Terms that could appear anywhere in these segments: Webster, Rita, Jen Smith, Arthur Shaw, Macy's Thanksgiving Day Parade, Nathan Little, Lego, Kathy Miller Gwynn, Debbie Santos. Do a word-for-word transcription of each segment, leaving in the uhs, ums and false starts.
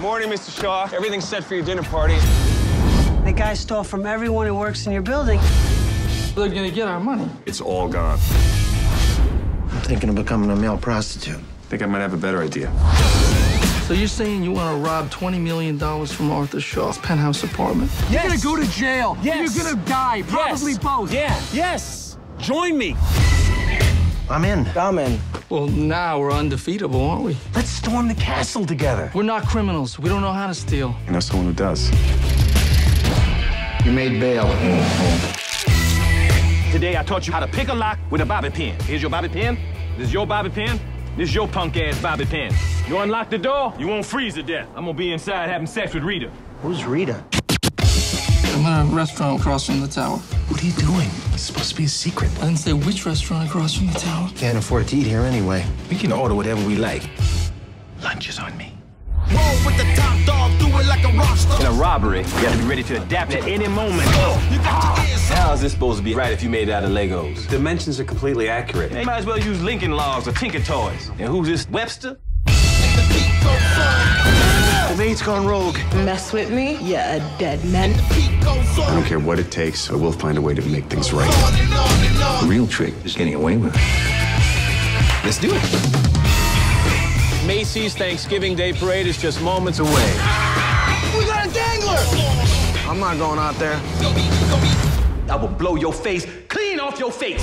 Morning, Mister Shaw. Everything's set for your dinner party. The guy stole from everyone who works in your building. They're gonna get our money. It's all gone. I'm thinking of becoming a male prostitute. I think I might have a better idea. So you're saying you want to rob twenty million dollars from Arthur Shaw's penthouse apartment? Yes. You're going to go to jail. Yes. You're going to die. Probably yes. both. Yeah. Yes. Join me. I'm in. I'm in. Well, now we're undefeatable, aren't we? Let's storm the castle together. We're not criminals. We don't know how to steal. You know someone who does. You made bail. Today I taught you how to pick a lock with a bobby pin. Here's your bobby pin. This is your bobby pin. This is your punk-ass bobby pin. You unlock the door, you won't freeze to death. I'm gonna be inside having sex with Rita. Who's Rita? I'm at a restaurant across from the tower. What are you doing? It's supposed to be a secret. I didn't say which restaurant across from the tower. Can't afford to eat here anyway. We can order whatever we like. Lunch is on me. Roll with the top dog, do it like a rock star. In a robbery, you gotta be ready to adapt at any moment. Oh. You got your ears. How is this supposed to be right if you made it out of Legos? Dimensions are completely accurate. They might as well use Lincoln Logs or Tinker Toys. And who's this, Webster? The maid's gone rogue. Mess with me? Yeah, a dead man. I don't care what it takes, I will find a way to make things right. The real trick is getting away with it. Let's do it. Macy's Thanksgiving Day Parade is just moments away. We got a dangler! I'm not going out there. I will blow your face clean off your face.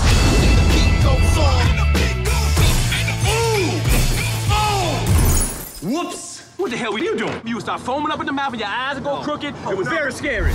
Whoops! What the hell were you doing? You would start foaming up in the mouth and your eyes would go crooked. It was very scary.